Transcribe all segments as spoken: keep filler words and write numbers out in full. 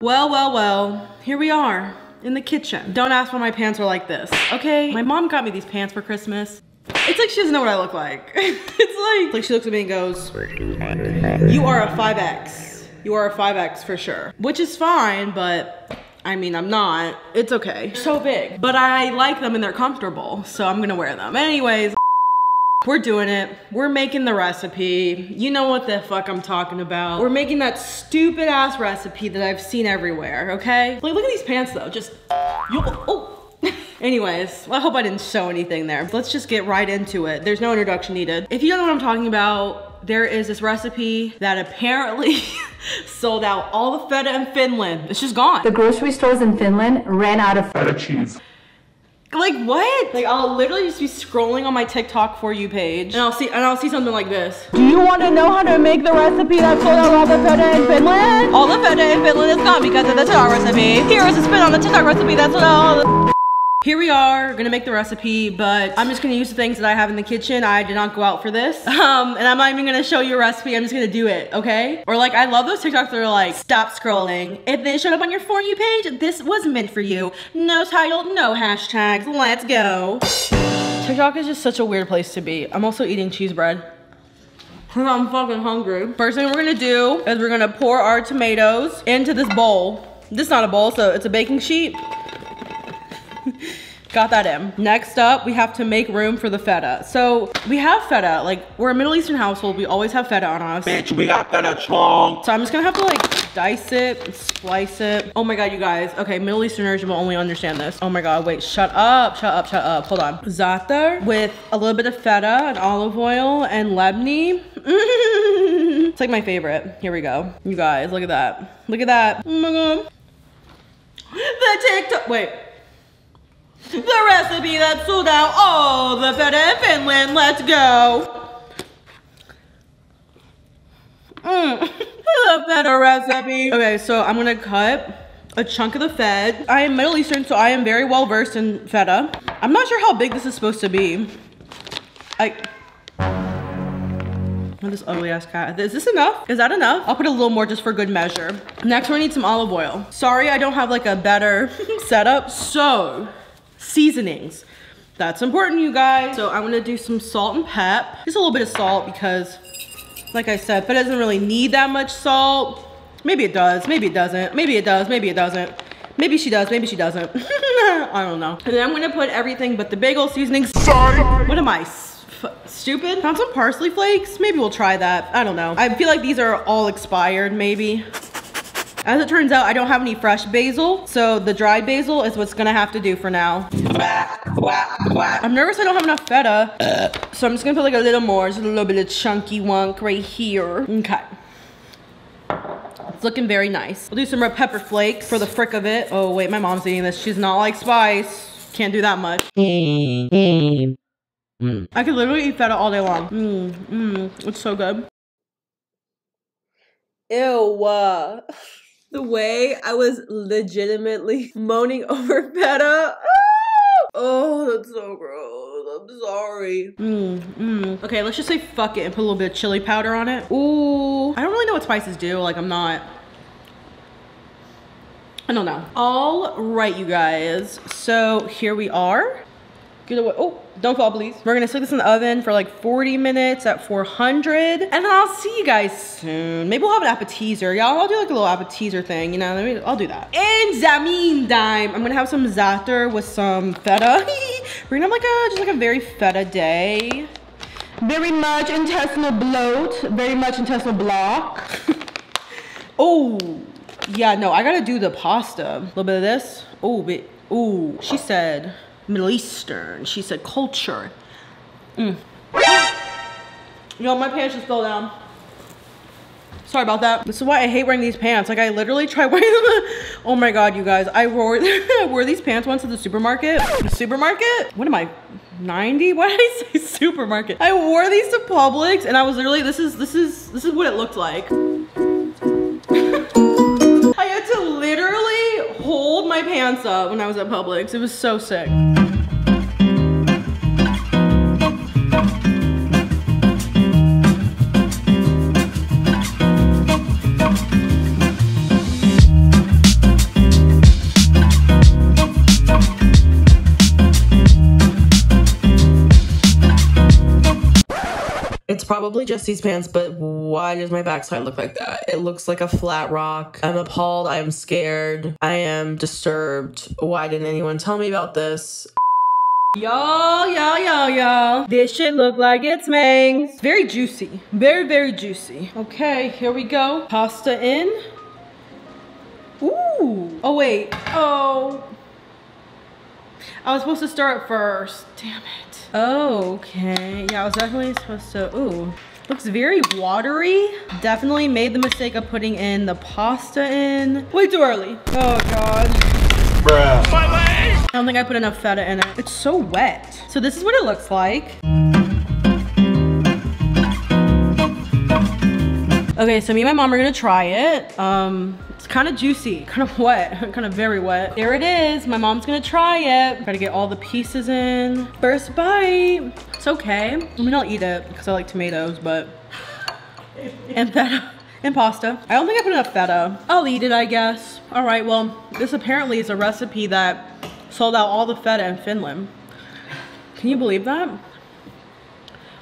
Well, well, well, here we are in the kitchen. Don't ask why my pants are like this, okay? My mom got me these pants for Christmas. It's like she doesn't know what I look like. It's like, like she looks at me and goes, you are a five X. You are a five X for sure. Which is fine, but I mean, I'm not. It's okay. They're so big, but I like them and they're comfortable, so I'm gonna wear them. Anyways, we're doing it. We're making the recipe. You know what the fuck I'm talking about. We're making that stupid ass recipe that I've seen everywhere, okay? Like, look at these pants though, just, oh. Anyways, I hope I didn't show anything there. Let's just get right into it. There's no introduction needed. If you don't know what I'm talking about, there is this recipe that apparently sold out all the feta in Finland. It's just gone. The grocery stores in Finland ran out of feta cheese. Like what? Like I'll literally just be scrolling on my TikTok For You page and I'll see and I'll see something like this. Do you want to know how to make the recipe that sold out all the feta in Finland? All the feta in Finland is gone because of the TikTok recipe. Here is a spin on the TikTok recipe that sold out all the Here we are, gonna make the recipe, but I'm just gonna use the things that I have in the kitchen. I did not go out for this. Um, and I'm not even gonna show you a recipe, I'm just gonna do it, okay? Or like, I love those TikToks that are like, stop scrolling. If it showed up on your For You page, this was meant for you. No title, no hashtags, let's go. TikTok is just such a weird place to be. I'm also eating cheese bread. I'm fucking hungry. First thing we're gonna do is we're gonna pour our tomatoes into this bowl. This is not a bowl, so it's a baking sheet. Got that in. Next up, we have to make room for the feta. So we have feta, like we're a Middle Eastern household. We always have feta on us. Bitch, we got feta chong. So I'm just gonna have to like dice it, and splice it. Oh my God, you guys. Okay, Middle Easterners will only understand this. Oh my God, wait, shut up, shut up, shut up. Hold on. Zatar with a little bit of feta and olive oil and labneh. It's like my favorite. Here we go. You guys, look at that. Look at that. Oh my God. The TikTok, wait. The recipe that sold out all the feta in Finland, let's go. Mm. The feta recipe. Okay, so I'm gonna cut a chunk of the feta. I am Middle Eastern, so I am very well versed in feta. I'm not sure how big this is supposed to be. I, oh, this ugly ass cat. Is this enough? Is that enough? I'll put a little more just for good measure. Next, we need some olive oil. Sorry, I don't have like a better setup, so. Seasonings, that's important, you guys. So I'm gonna do some salt and pep, just a little bit of salt because like I said, but it doesn't really need that much salt. Maybe it does, maybe it doesn't, maybe it does, maybe it doesn't, maybe she does, maybe she doesn't. I don't know. And then I'm gonna put everything but the bagel seasonings. Sorry, what am I stupid? Found some parsley flakes, maybe we'll try that. I don't know, I feel like these are all expired. Maybe. As it turns out, I don't have any fresh basil, so the dried basil is what's gonna have to do for now. I'm nervous I don't have enough feta, uh, so I'm just gonna put like a little more, just a little bit of chunky wunk right here. Okay. It's looking very nice. We'll do some red pepper flakes for the frick of it. Oh wait, my mom's eating this. She's not like spice. Can't do that much. Mm. I could literally eat feta all day long. Mm, mm, it's so good. Ew. Uh. The way I was legitimately moaning over feta. Ah! Oh, that's so gross. I'm sorry. Mm, mm. Okay, let's just say fuck it and put a little bit of chili powder on it. Ooh. I don't really know what spices do. Like, I'm not. I don't know. All right, you guys. So here we are. Get away. Oh, don't fall, please. We're gonna stick this in the oven for like forty minutes at four hundred. And then I'll see you guys soon. Maybe we'll have an appetizer. Y'all, I'll do like a little appetizer thing, you know? I mean, I'll do that. In the meantime, I'm gonna have some zatar with some feta. We're gonna have like a, just like a very feta day. Very much intestinal bloat. Very much intestinal block. Oh, yeah, no, I gotta do the pasta. A little bit of this. Oh, bit. Oh, she said. Middle Eastern, she said culture. Mm. Yo, my pants just fell down. Sorry about that. This is why I hate wearing these pants. Like I literally try wearing them. Oh my God, you guys. I wore, I wore these pants once at the supermarket. The supermarket? What am I, ninety? Why did I say supermarket? I wore these to Publix and I was literally, this is, this is, this is what it looked like. I had to literally hold my pants up when I was at Publix. It was so sick. probably just these pants, but why does my backside look like that? It looks like a flat rock. I'm appalled. I am scared. I am disturbed. Why didn't anyone tell me about this? Yo, yo, yo, yo. This shit look like it's bangs. Very juicy. Very, very juicy. Okay, here we go. Pasta in. Ooh. Oh, wait. Oh. I was supposed to stir it first. Damn it. Oh, okay. Yeah, I was definitely supposed to. Ooh. Looks very watery. Definitely made the mistake of putting in the pasta in. Way too early. Oh, God. Bruh. My leg! I don't think I put enough feta in it. It's so wet. So this is what it looks like. Okay, so me and my mom are gonna try it. Um, it's kind of juicy, kind of wet, kind of very wet. There it is. My mom's gonna try it. Gotta get all the pieces in. First bite. It's okay. I mean, I'll eat it because I like tomatoes, but and feta. And pasta. I don't think I put enough feta. I'll eat it, I guess. All right, well, this apparently is a recipe that sold out all the feta in Finland. Can you believe that?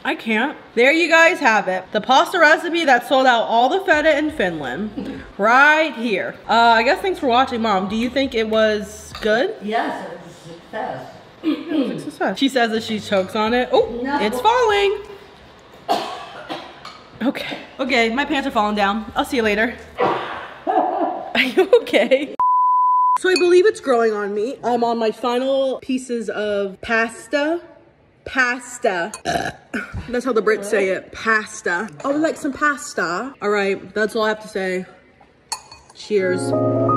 I can't. There you guys have it. The pasta recipe that sold out all the feta in Finland. Right here. Uh, I guess thanks for watching, Mom. Do you think it was good? Yes, it was a success. It was a success. She says that she chokes on it. Oh, no. It's falling. Okay. Okay, my pants are falling down. I'll see you later. Are you okay? So I believe it's growing on me. I'm on my final pieces of pasta. Pasta. That's how the Brits say it. Pasta. I would like some pasta. All right, that's all I have to say. Cheers.